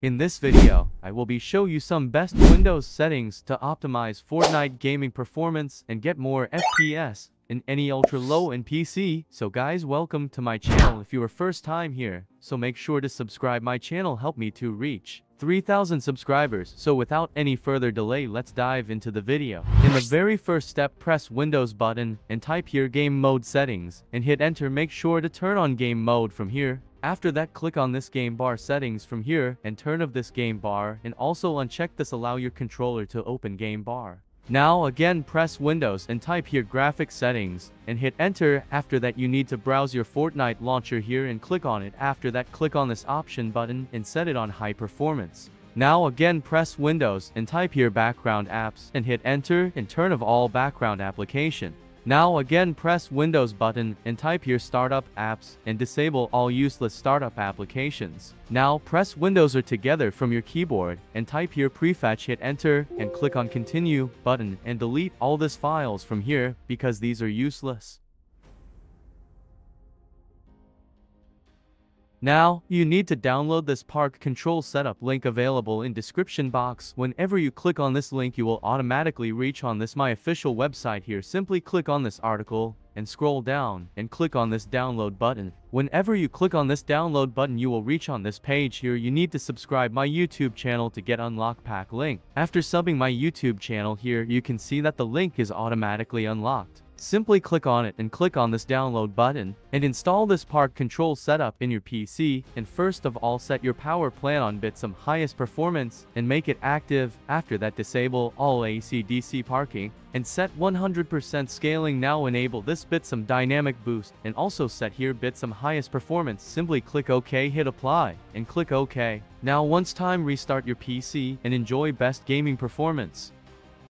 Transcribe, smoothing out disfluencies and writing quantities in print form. In this video, I will be show you some best Windows settings to optimize Fortnite gaming performance and get more FPS in any ultra low end PC. So guys, welcome to my channel. If you are first time here, so make sure to subscribe my channel, help me to reach 3,000 subscribers. So without any further delay, let's dive into the video. In the very first step, press Windows button and type here game mode settings and hit enter. Make sure to turn on game mode from here. After that, click on this game bar settings from here and turn off this game bar, and also uncheck this allow your controller to open game bar. Now again, press Windows and type here graphics settings and hit enter. After that, you need to browse your Fortnite launcher here and click on it. After that, click on this option button and set it on high performance. Now again, press Windows and type here background apps and hit enter and turn off all background application. Now again, press Windows button and type here startup apps and disable all useless startup applications. Now press Windows or together from your keyboard and type here prefetch, hit enter and click on continue button and delete all these files from here because these are useless. Now, you need to download this Park Control setup link available in description box. Whenever you click on this link, you will automatically reach on this my official website here. Simply click on this article and scroll down and click on this download button. Whenever you click on this download button, you will reach on this page here. You need to subscribe my YouTube channel to get unlock pack link. After subbing my YouTube channel here, you can see that the link is automatically unlocked. Simply click on it and click on this download button and install this Park Control setup in your PC, and first of all set your power plan on Bitsum highest performance and make it active. After that, disable all AC/DC parking and set 100% scaling. Now enable this Bitsum dynamic boost and also set here Bitsum highest performance. Simply click OK, hit apply and click OK. Now once time, restart your PC and enjoy best gaming performance.